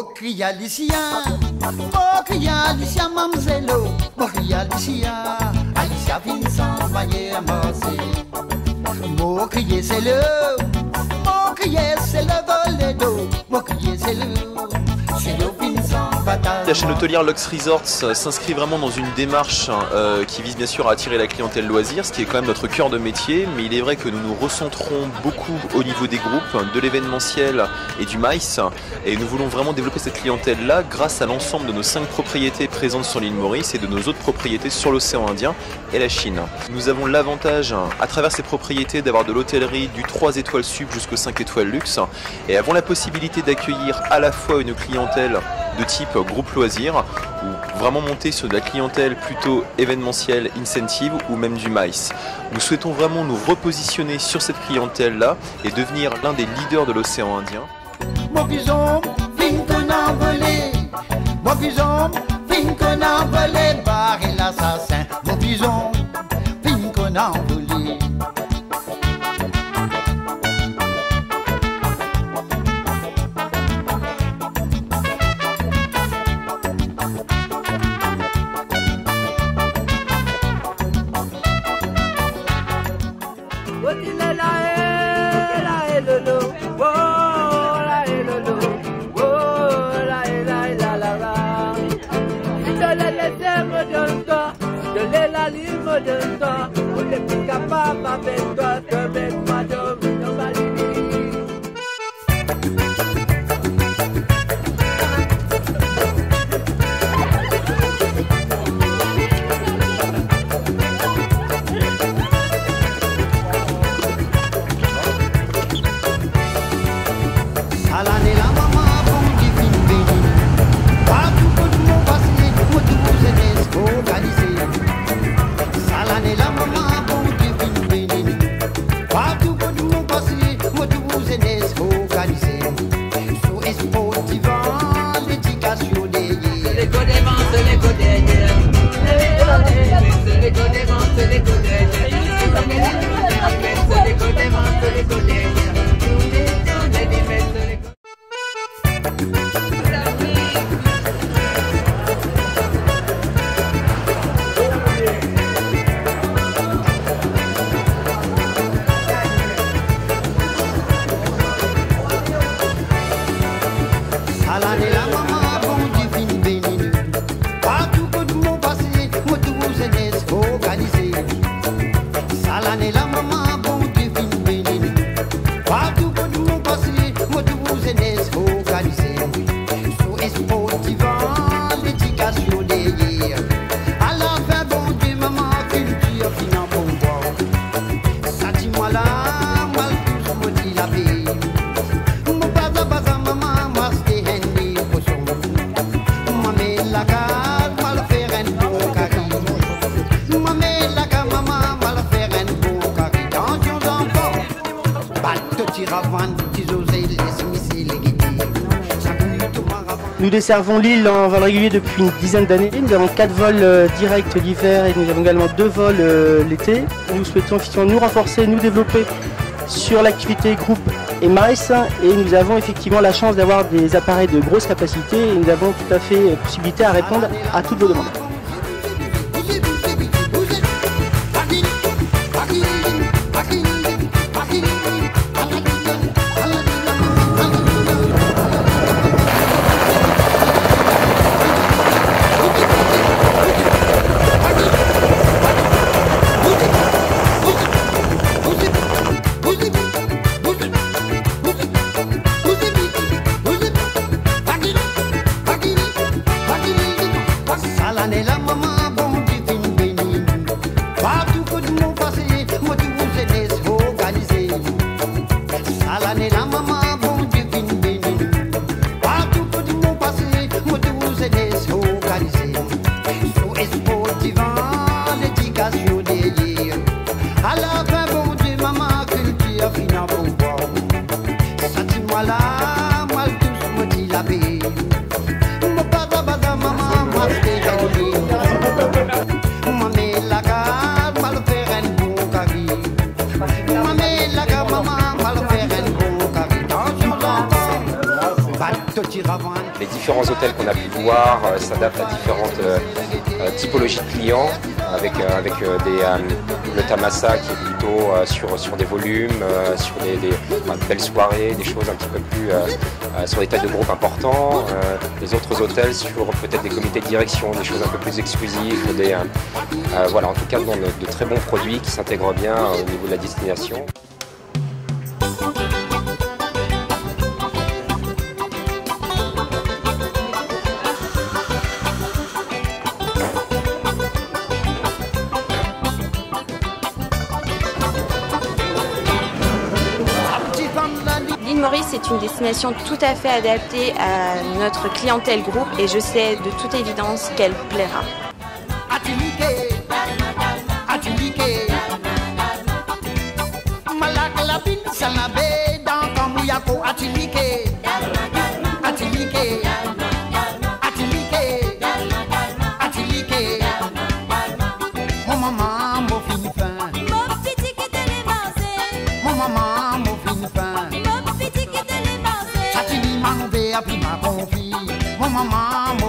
Bokia, Lucia, Bokia, Lucia, Mamzello, Bokia, Lucia, Alicia Vincent, Mayer, Mosé. Bokia, Selo, Bokia, Selo, Voledo, Bokia, Selo, Selo, Vincent, Fatal. La chaîne hôtelière Lux Resorts s'inscrit vraiment dans une démarche qui vise bien sûr à attirer la clientèle loisir, ce qui est quand même notre cœur de métier, mais il est vrai que nous nous recentrons beaucoup au niveau des groupes, de l'événementiel et du MICE, et nous voulons vraiment développer cette clientèle-là grâce à l'ensemble de nos 5 propriétés présentes sur l'île Maurice et de nos autres propriétés sur l'océan Indien et la Chine. Nous avons l'avantage, à travers ces propriétés, d'avoir de l'hôtellerie du 3 étoiles sup jusqu'aux 5 étoiles luxe, et avons la possibilité d'accueillir à la fois une clientèle de type groupe loisir, ou vraiment monter sur de la clientèle plutôt événementielle, incentive ou même du MICE. Nous souhaitons vraiment nous repositionner sur cette clientèle-là et devenir l'un des leaders de l'océan Indien. Nous desservons l'île en vol régulier depuis une dizaine d'années. Nous avons 4 vols directs l'hiver et nous avons également 2 vols l'été. Nous souhaitons effectivement nous renforcer, nous développer sur l'activité groupe et MICE, et nous avons effectivement la chance d'avoir des appareils de grosse capacité et nous avons tout à fait possibilité à répondre à toutes vos demandes. Les différents hôtels qu'on a pu voir s'adaptent à différentes typologies de clients, avec le Tamasa qui est plutôt sur des volumes, sur des belles soirées, des choses un petit peu plus sur des têtes de groupe importants, les autres hôtels sur peut-être des comités de direction, des choses un peu plus exclusives, voilà, en tout cas de très bons produits qui s'intègrent bien au niveau de la destination. L'île Maurice est une destination tout à fait adaptée à notre clientèle groupe et je sais de toute évidence qu'elle plaira. Maman,